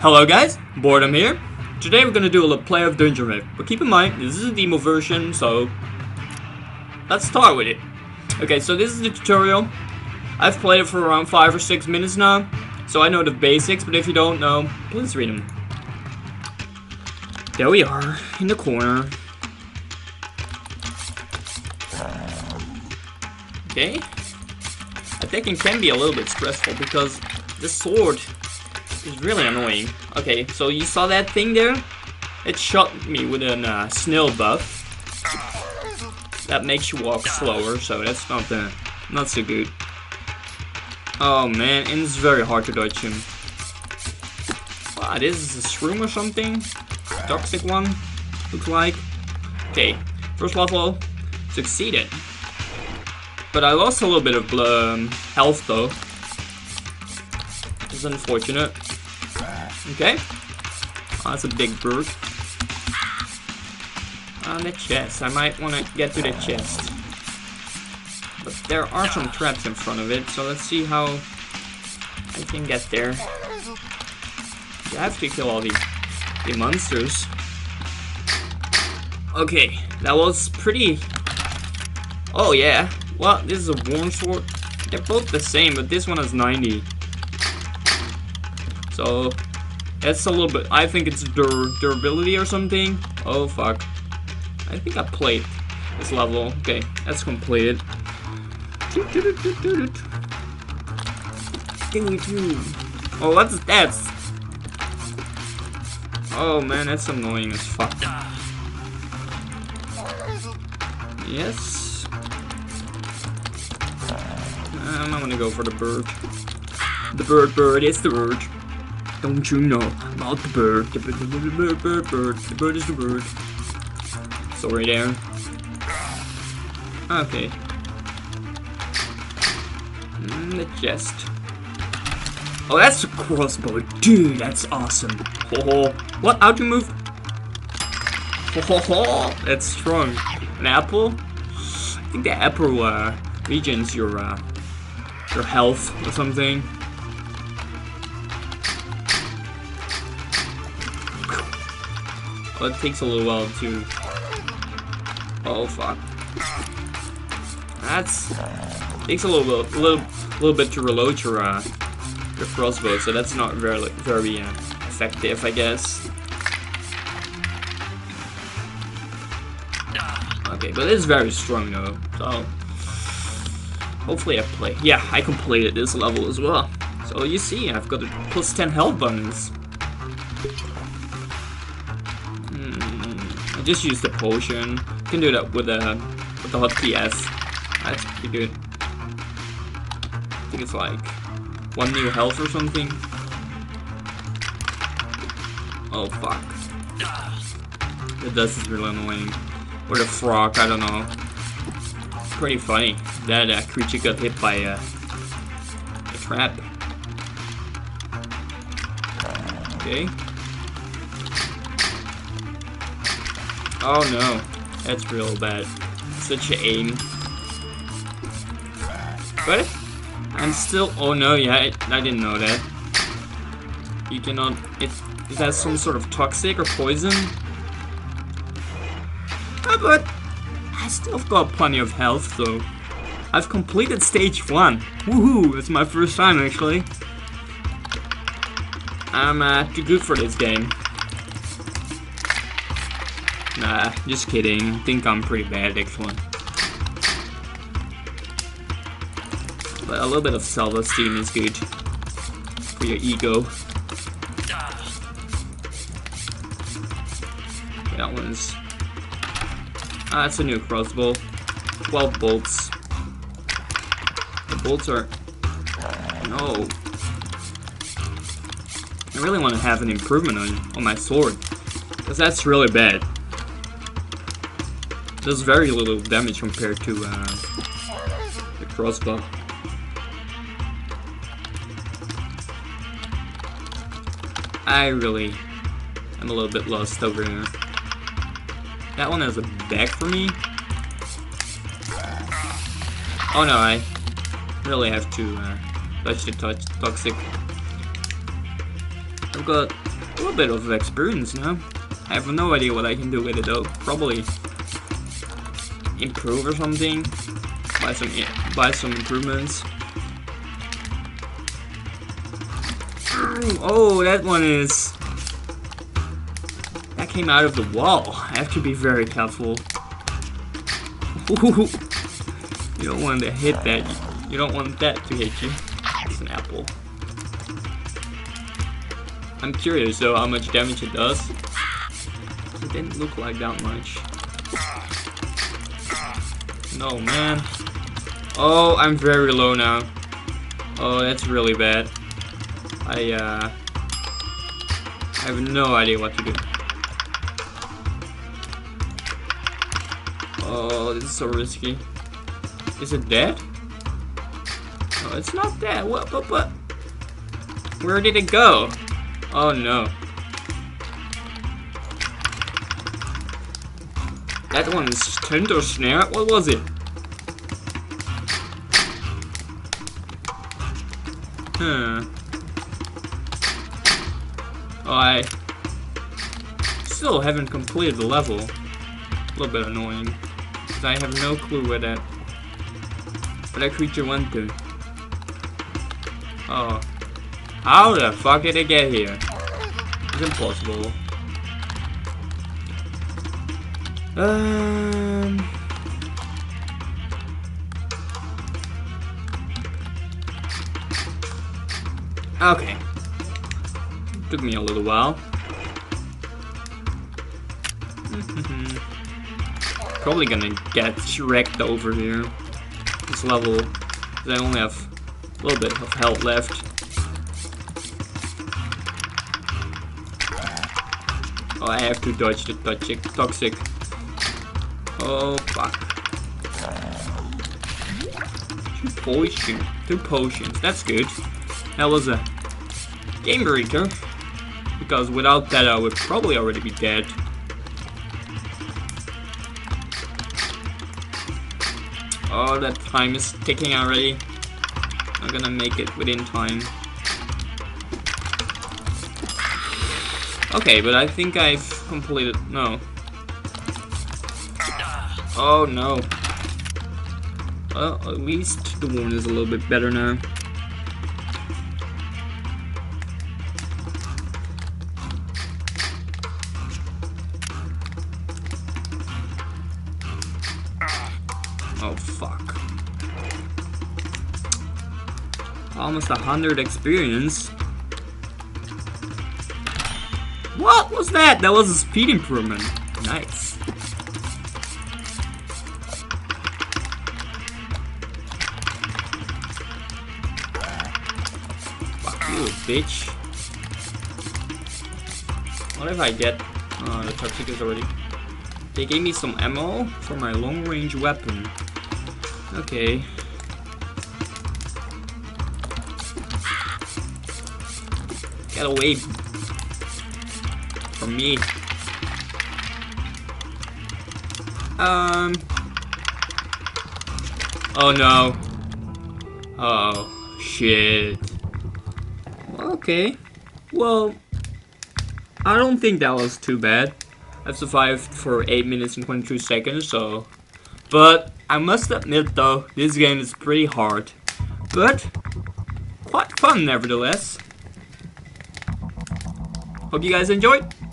Hello guys, Boredom here. Today we're gonna do a little play of DungeonRift, but keep in mind this is a demo version, so let's start with it. Okay, so this is the tutorial. I've played it for around 5 or 6 minutes now, so I know the basics. But if you don't know, please read them. There we are in the corner. Okay, I think it can be a little bit stressful because this sword. It's really annoying. Okay, so you saw that thing there? It shot me with a snail buff. That makes you walk slower, so that's not so good. Oh man, and it's very hard to dodge him. Wow, this is a shroom or something? Toxic one, looks like. Okay, first level, succeeded. But I lost a little bit of health though. This is unfortunate. Okay. Oh, that's a big bird. On the chest. I might want to get to the chest. But there are some traps in front of it, so let's see how I can get there. I have to kill all the monsters. Okay, that was pretty... Oh yeah. Well, this is a worm sword. They're both the same, but this one has 90. So, that's a little bit, I think it's durability or something. Oh fuck. I think I played this level. Okay, that's completed. Oh, what's that? Oh man, that's annoying as fuck. Yes. I'm not gonna go for the bird. The bird, it's the bird. Don't you know about the bird? The bird is the bird. Sorry there. Okay. The chest. Oh, that's a crossbow. Dude, that's awesome. Ho ho. What? How'd you move? Ho ho ho. That's strong. An apple? I think the apple regains your health or something. Well, it takes a little while to... Oh fuck! That's takes a little bit to reload your crossbow, so that's not very effective, I guess. Okay, but it's very strong though. So hopefully I play. Yeah, I completed this level as well. So you see, I've got a +10 health bonus. Just use the potion. You can do that with the hotkey F. That's pretty good. I think it's like 1 new health or something. Oh fuck. The dust is really annoying. Or the frog, I don't know. It's pretty funny that creature got hit by a trap. Okay. Oh no, that's real bad. Such a aim. But I'm still. Oh no, yeah, I didn't know that. You cannot. Is that some sort of toxic or poison? Oh, but I still got plenty of health though. I've completed stage 1. Woohoo! It's my first time actually. I'm too good for this game. Nah, just kidding. I think I'm pretty bad actually. But a little bit of self-esteem is good for your ego. That one's. Ah, it's a new crossbow. 12 bolts. The bolts are. No. I really want to have an improvement on my sword, because that's really bad. Does very little damage compared to the crossbow. I really am a little bit lost over here. That one has a back for me. Oh no, I really have to dodge the toxic. I've got a little bit of experience now. I have no idea what I can do with it though. Probably improve or something. Buy some improvements. Oh, that one is... That came out of the wall. I have to be very careful. Ooh. You don't want to hit that. You don't want that to hit you. It's an apple. I'm curious though how much damage it does. It didn't look like that much. No, man. Oh, I'm very low now. Oh, that's really bad. I have no idea what to do. Oh, this is so risky. Is it dead? No, it's not dead. What? Where did it go? Oh no. That one is stunned or snared? What was it? Huh. Oh, I still haven't completed the level. A little bit annoying. Because I have no clue where that creature went to. Oh. How the fuck did it get here? It's impossible. Okay. Took me a little while. Probably gonna get wrecked over here. This level. 'Cause I only have a little bit of health left. Oh, I have to dodge the toxic. Oh, fuck. Two potions. That's good. That was a game breaker. Because without that, I would probably already be dead. Oh, that time is ticking already. I'm gonna make it within time. Okay, but I think I've completed... No. Oh no. Well, at least the wound is a little bit better now. Oh fuck. Almost 100 experience. What was that? That was a speed improvement. Nice. Bitch. What if I get... the toxic is already... They gave me some ammo for my long-range weapon. Okay. Get away from me. Oh no. Oh, shit. Okay, well, I don't think that was too bad. I've survived for 8 minutes and 22 seconds, so... But, I must admit though, this game is pretty hard. But, quite fun nevertheless. Hope you guys enjoyed.